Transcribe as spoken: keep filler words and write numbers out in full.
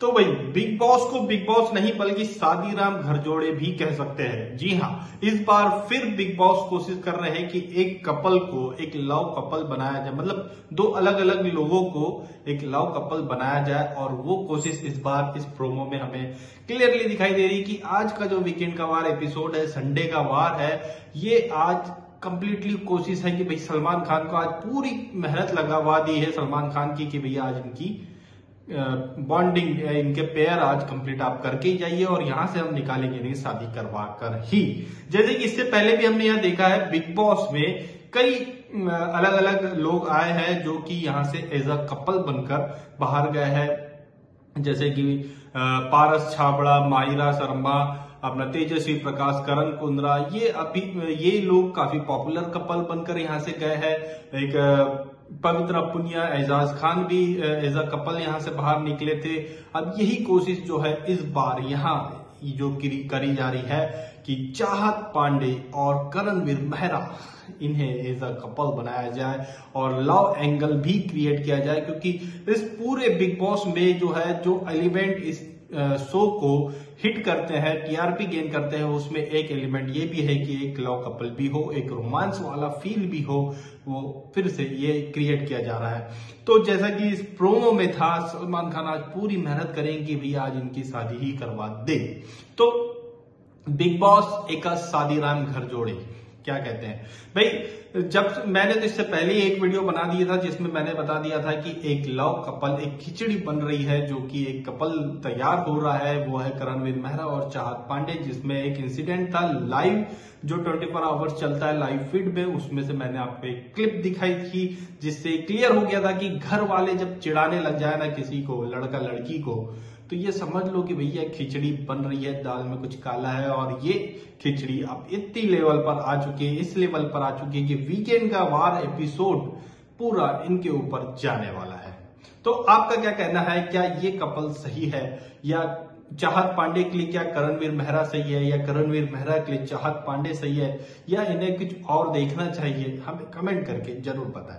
तो वही big boss को बिग बॉस नहीं बल्कि शादीराम घरजोड़े भी कह सकते हैं। जी हाँ, इस बार फिर बिग बॉस कोशिश कर रहे हैं कि एक कपल को एक लव कपल बनाया जाए, मतलब दो अलग अलग लोगों को एक लव कपल बनाया जाए। और वो कोशिश इस बार इस प्रोमो में हमें क्लियरली दिखाई दे रही है कि आज का जो वीकेंड का वार एपिसोड है, संडे का वार है, ये आज कंप्लीटली कोशिश है कि भाई सलमान खान को आज पूरी मेहनत लगावा दी है सलमान खान की कि भैया आज इनकी बॉन्डिंग इनके पेयर आज कंप्लीट आप करके ही जाइए और यहां से हम निकालेंगे नहीं, शादी करवा कर ही। जैसे कि इससे पहले भी हमने यह देखा है बिग बॉस में कई अलग अलग लोग आए हैं जो कि यहां से एज अ कपल बनकर बाहर गए हैं, जैसे कि पारस छाबड़ा, मायरा शर्मा, अपना तेजस्वी प्रकाश, करण कुंद्रा, ये अभी ये लोग काफी पॉपुलर कपल बनकर यहाँ से गए हैं। एक पवित्रा पुनिया, एजाज खान भी एज अ कपल यहाँ से बाहर निकले थे। अब यही कोशिश जो है इस बार यहाँ जो करी जा रही है कि चाहत पांडे और करणवीर मेहरा, इन्हें एज अ कपल बनाया जाए और लव एंगल भी क्रिएट किया जाए, क्योंकि इस पूरे बिग बॉस में जो है जो एलिमेंट इस शो को हिट करते हैं, टीआरपी गेन करते हैं, उसमें एक एलिमेंट ये भी है कि एक लव कपल भी हो, एक रोमांस वाला फील भी हो, वो फिर से ये क्रिएट किया जा रहा है। तो जैसा कि इस प्रोमो में था, सलमान खान आज पूरी मेहनत करेंगे कि भैया आज इनकी शादी ही करवा दे। तो बिग बॉस एक शादीराम घर जोड़े क्या कहते हैं भाई, जब मैंने तो इससे पहले एक वीडियो बना दिया था जिसमें मैंने बता दिया था कि एक लव कपल, एक खिचड़ी बन रही है जो कि एक कपल तैयार हो रहा है, वो है करणवीर मेहरा और चाहत पांडे, जिसमें एक इंसिडेंट था लाइव जो चौबीस आवर्स चलता है लाइव फीड में, उसमें से मैंने आपको एक क्लिप दिखाई थी जिससे क्लियर हो गया था कि घर वाले जब चिढ़ाने लग जाए ना किसी को, लड़का लड़की को, तो ये समझ लो कि भैया खिचड़ी बन रही है, दाल में कुछ काला है। और ये खिचड़ी अब इतनी लेवल पर आ चुकी है, इस लेवल पर आ चुकी है कि वीकेंड का वार एपिसोड पूरा इनके ऊपर जाने वाला है। तो आपका क्या कहना है, क्या ये कपल सही है, या चाहत पांडे के लिए क्या करणवीर मेहरा सही है, या करणवीर मेहरा के लिए चाहत पांडे सही है, या इन्हें कुछ और देखना चाहिए, हमें कमेंट करके जरूर बताएं।